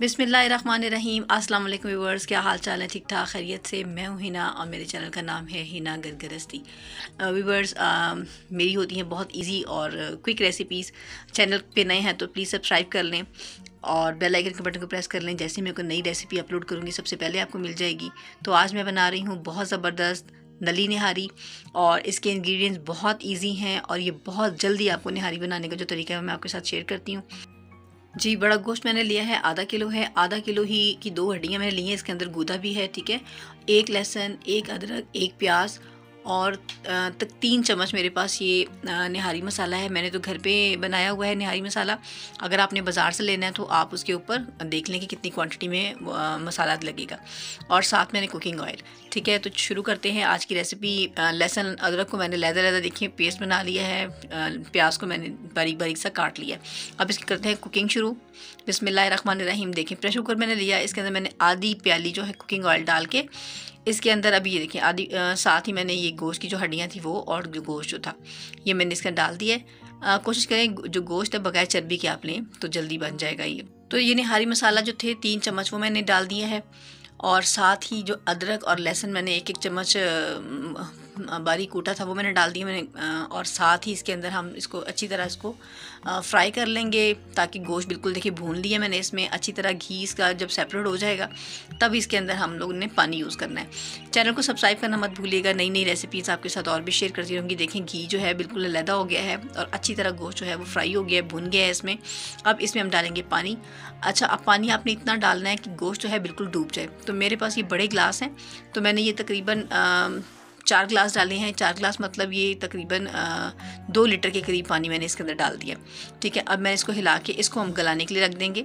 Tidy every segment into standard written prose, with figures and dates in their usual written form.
बिस्मिल्लाहिर्रहमानिर्रहीम। अस्सलाम वालेकुम व्यूअर्स, क्या हाल चाल है? ठीक ठाक खैरियत से। मैं हूँ हीना और मेरे चैनल का नाम है हीना घर गृहस्थी। व्यूअर्स, मेरी होती हैं बहुत इजी और क्विक रेसिपीज़। चैनल पे नए हैं तो प्लीज़ सब्सक्राइब कर लें और बेल आइकन के बटन को प्रेस कर लें। जैसे मैं कोई नई रेसिपी अपलोड करूँगी सबसे पहले आपको मिल जाएगी। तो आज मैं बना रही हूँ बहुत ज़बरदस्त नली निहारी, और इसके इंग्रेडिएंट्स बहुत ईजी हैं और ये बहुत जल्दी आपको निहारी बनाने का जो तरीका है मैं आपके साथ शेयर करती हूँ। जी, बड़ा गोश्त मैंने लिया है, आधा किलो है। आधा किलो ही की दो हड्डियाँ मैंने ली हैं, इसके अंदर गूदा भी है, ठीक है। एक लहसुन, एक अदरक, एक प्याज और तक 3 चम्मच मेरे पास ये निहारी मसाला है। मैंने तो घर पे बनाया हुआ है निहारी मसाला। अगर आपने बाज़ार से लेना है तो आप उसके ऊपर देख लें कि कितनी क्वांटिटी में मसाला लगेगा। और साथ मैंने कुकिंग ऑयल, ठीक है। तो शुरू करते हैं आज की रेसिपी। लहसुन अदरक को मैंने लहदा देखिए पेस्ट बना लिया है। प्याज को मैंने बारीक बारीक सा काट लिया है। अब इसकी करते हैं कुकिंग शुरू। बिस्मिल्लाहिर्रहमानिर्रहीम। देखें, प्रेशर कुकर मैंने लिया, इसके अंदर मैंने आधी प्याली जो है कुकिंग ऑयल डाल के इसके अंदर अभी ये देखें आदि साथ ही मैंने ये गोश्त की जो हड्डियाँ थी वो और जो गोश्त जो था ये मैंने इसका डाल दिया है। कोशिश करें जो गोश्त है बगैर चर्बी के आप लें तो जल्दी बन जाएगा ये। तो ये निहारी मसाला जो थे 3 चम्मच वो मैंने डाल दिया है, और साथ ही जो अदरक और लहसुन मैंने 1-1 चम्मच बारीक कूटा था वो मैंने डाल दिया मैंने। और साथ ही इसके अंदर हम इसको अच्छी तरह इसको फ्राई कर लेंगे ताकि गोश्त बिल्कुल देखिए भून लिया मैंने। इसमें अच्छी तरह घी इसका जब सेपरेट हो जाएगा तब इसके अंदर हम लोग ने पानी यूज़ करना है। चैनल को सब्सक्राइब करना मत भूलिएगा, नई नई रेसिपीज़ आपके साथ और भी शेयर करती रहूँगी। देखें घी जो है बिल्कुल लदा हो गया है और अच्छी तरह गोश्त जो है वो फ्राई हो गया है, भुन गया है इसमें। अब इसमें हम डालेंगे पानी। अच्छा, अब पानी आपने इतना डालना है कि गोश्त जो है बिल्कुल डूब जाए। तो मेरे पास ये बड़े गिलास हैं, तो मैंने ये तकरीबन 4 गिलास डाले हैं। 4 गिलास मतलब ये तकरीबन 2 लीटर के करीब पानी मैंने इसके अंदर डाल दिया, ठीक है। अब मैं इसको हिला के इसको हम गलाने के लिए रख देंगे।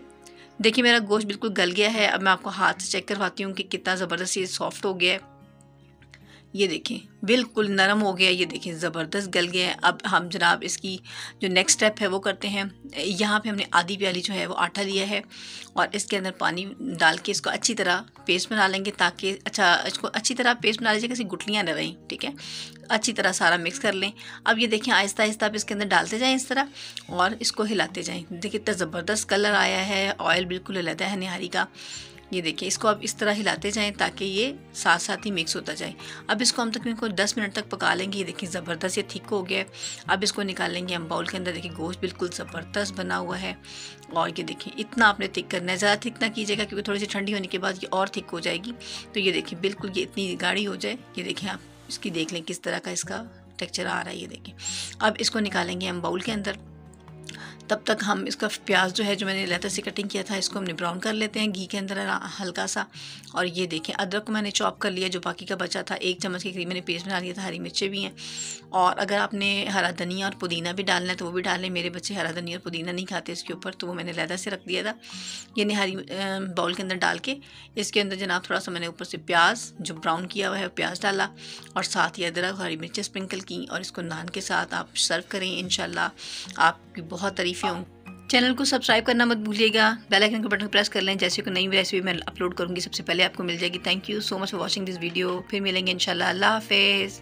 देखिए मेरा गोश्त बिल्कुल गल गया है। अब मैं आपको हाथ से चेक करवाती हूँ कि कितना ज़बरदस्त ये सॉफ्ट हो गया है। ये देखें बिल्कुल नरम हो गया, ये देखें ज़बरदस्त गल गया है। अब हम जनाब इसकी जो नेक्स्ट स्टेप है वो करते हैं। यहाँ पे हमने आधी प्याली जो है वो आटा लिया है और इसके अंदर पानी डाल के इसको अच्छी तरह पेस्ट बना लेंगे ताकि अच्छा इसको अच्छी तरह पेस्ट बना लीजिए, किसी गुठलियाँ ना रहें, ठीक है। अच्छी तरह सारा मिक्स कर लें। अब ये देखें आहिस्ता आहिस्ता आप इसके अंदर डालते जाएँ इस तरह और इसको हिलाते जाएँ। देखिए इतना ज़बरदस्त कलर आया है, ऑयल बिल्कुल हिलाता है निहारी का, ये देखिए। इसको आप इस तरह हिलाते जाएं ताकि ये साथ साथ ही मिक्स होता जाए। अब इसको हम तक इनको 10 मिनट तक पका लेंगे। ये देखिए ज़बरदस्त ये थिक हो गया है। अब इसको निकाल लेंगे हम बाउल के अंदर। देखिए गोश्त बिल्कुल ज़बरदस्त बना हुआ है, और ये देखिए इतना आपने थिक करना है, ज़्यादा थिक ना कीजिएगा क्योंकि थोड़ी सी ठंडी होने के बाद ये और थिक हो जाएगी। तो ये देखिए बिल्कुल ये इतनी गाढ़ी हो जाए। ये देखें आप इसकी देख लें किस तरह का इसका टेक्स्चर आ रहा है, ये देखें। अब इसको निकालेंगे हम बाउल के अंदर। तब तक हम इसका प्याज जो है जो मैंने लहसुन से कटिंग किया था इसको हमने ब्राउन कर लेते हैं घी के अंदर हल्का सा। और ये देखें अदरक को मैंने चॉप कर लिया जो बाकी का बचा था, 1 चम्मच के करीब मैंने पेस्ट बना लिया था। हरी मिर्चें भी हैं, और अगर आपने हरा धनिया और पुदीना भी डालना है तो वो भी डालें। मेरे बच्चे हरा धनिया और पुदीना नहीं खाते इसके ऊपर, तो वो मैंने लहसुन से रख दिया था। ये निहारी बाउल के अंदर डाल के इसके अंदर जनाब थोड़ा सा मैंने ऊपर से प्याज जो ब्राउन किया हुआ है प्याज डाला, और साथ ही अदरक हरी मिर्चें स्प्रिंकल की, और इसको नान के साथ आप सर्व करें। इंशाल्लाह आपकी बहुत चैनल को सब्सक्राइब करना मत भूलिएगा, बेल आइकन के बटन प्रेस कर लें। जैसे कोई नई रेसिपी मैं अपलोड करूंगी सबसे पहले आपको मिल जाएगी। Thank you so much for watching this video. फिर मिलेंगे इंशाल्लाह। अल्लाह हाफिज़।